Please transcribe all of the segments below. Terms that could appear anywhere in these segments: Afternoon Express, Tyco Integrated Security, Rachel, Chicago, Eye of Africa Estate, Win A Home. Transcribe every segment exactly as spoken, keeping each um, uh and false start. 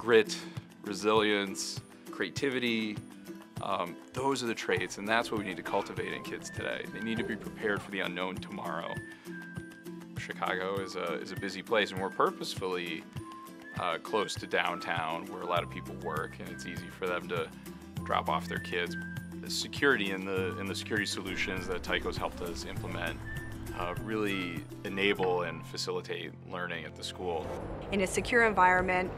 grit, resilience, creativity. Um, those are the traits, and that's what we need to cultivate in kids today. They need to be prepared for the unknown tomorrow. Chicago is a, is a busy place, and we're purposefully uh, close to downtown where a lot of people work, and it's easy for them to drop off their kids. The security and the, and the security solutions that Tyco's helped us implement Uh, really enable and facilitate learning at the school. In a secure environment,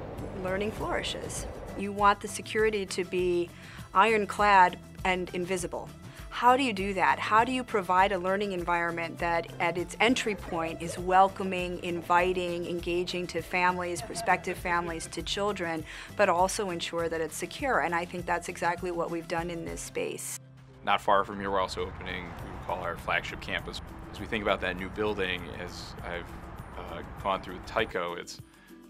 learning flourishes. You want the security to be ironclad and invisible. How do you do that? How do you provide a learning environment that at its entry point is welcoming, inviting, engaging to families, prospective families, to children, but also ensure that it's secure? And I think that's exactly what we've done in this space. Not far from here, we're also opening what we call our flagship campus. As we think about that new building, as I've uh, gone through with Tyco, it's,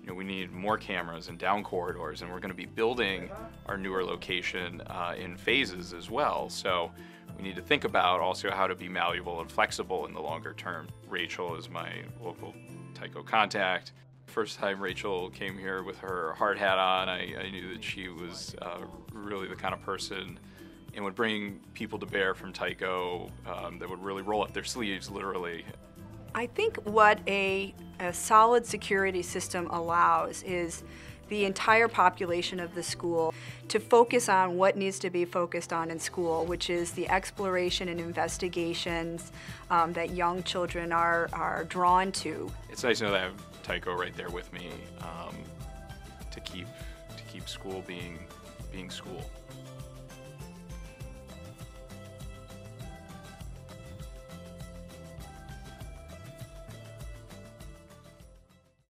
you know, we need more cameras and down corridors, and we're going to be building our newer location uh, in phases as well. So we need to think about also how to be malleable and flexible in the longer term. Rachel is my local Tyco contact. First time Rachel came here with her hard hat on, I, I knew that she was uh, really the kind of person and would bring people to bear from Tyco um, that would really roll up their sleeves, literally. I think what a, a solid security system allows is the entire population of the school to focus on what needs to be focused on in school, which is the exploration and investigations um, that young children are, are drawn to. It's nice to know that I have Tyco right there with me um, to keep, to keep school being, being school.